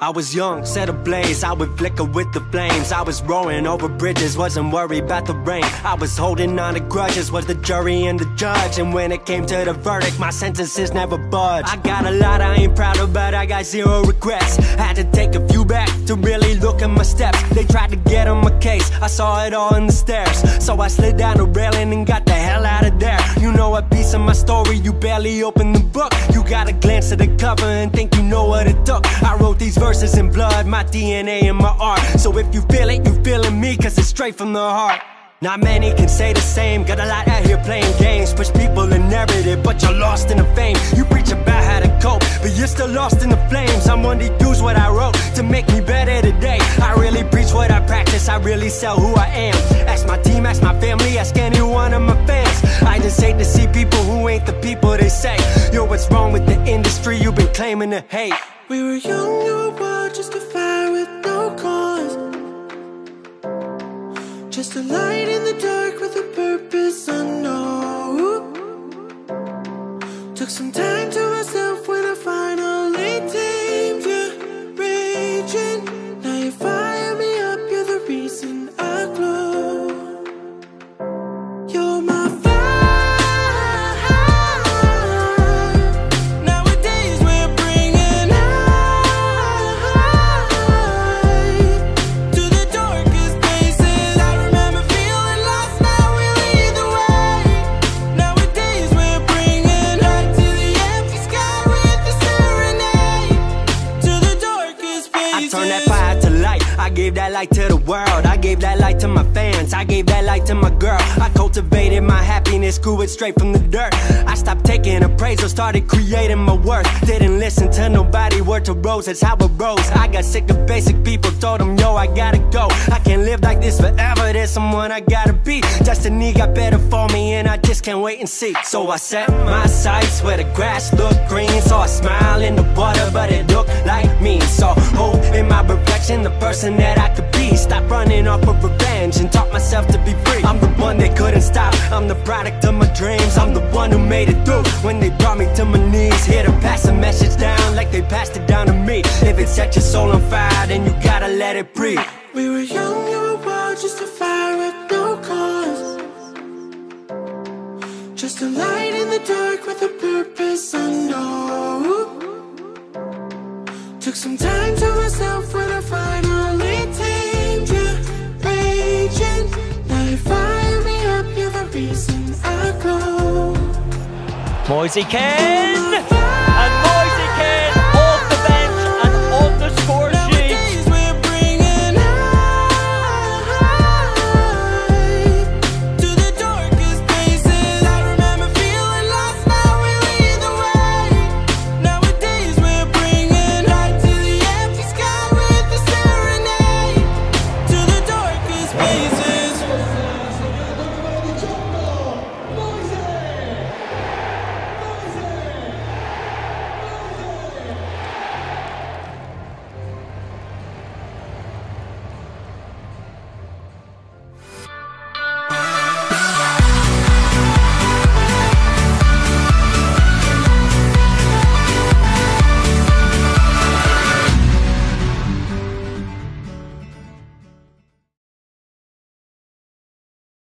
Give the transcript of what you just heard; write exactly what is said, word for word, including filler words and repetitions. I was young, set ablaze, I would flicker with the flames. I was roaring over bridges, wasn't worried about the rain. I was holding on to grudges, was the jury and the judge. And when it came to the verdict, my sentences never budged. I got a lot I ain't proud of, but I got zero regrets. Had to take a few back to really look at my steps. They tried to get on my case, I saw it all in the stairs. So I slid down the railing and got the hell out of there. You know a piece of my story, you barely opened the book. You got a glance at the cover and think you know what it took. I wrote these verses in blood, my D N A and my art. So if you feel it, you feelin' me, cause it's straight from the heart. Not many can say the same. Got a lot out here playing games, push people in narrative, but you're lost in the fame. You preach about how to cope, but you're still lost in the flames. I'm one to use what I wrote to make me better today. I really preach what I practice, I really sell who I am. Ask my team, ask my family, ask any one of my fans. I just hate to see people who ain't the people they say. Yo, what's wrong with the industry you've been claiming to hate? We were young, no world, just a fire with no cause. Just a light in the dark with a purpose unknown. Took some time to myself when I finally tamed you, raging. Now you fire me up, you're the reason I glow. You're my fire. I gave that light to the world, I gave that light to my fans, I gave that light to my girl. I cultivated my happiness, grew it straight from the dirt. I stopped taking appraisal, started creating my worth. Didn't listen to nobody, word to rose, that's how it rose. I got sick of basic people, told them yo I gotta go. I can't live like this forever, there's someone I gotta be. Destiny got better for me and I just can't wait and see. So I set my sights where the grass looked green. Saw a smile in the water but it looked like me. Saw hope in my reflection, the person that I could be. Stop running off of revenge and taught myself to be free. I'm the one they couldn't stop, I'm the product of my dreams. I'm the one who made it through when they brought me to my knees. Here to pass a message down like they passed it down to me. If it set your soul on fire, then you gotta let it breathe. We were young, you were wild, just a fire with no cause. Just a light in the dark with a purpose unknown. Took some time to myself when I finally tamed you, raging. Now you fire me up, you're the reason I glow. Moise Kean.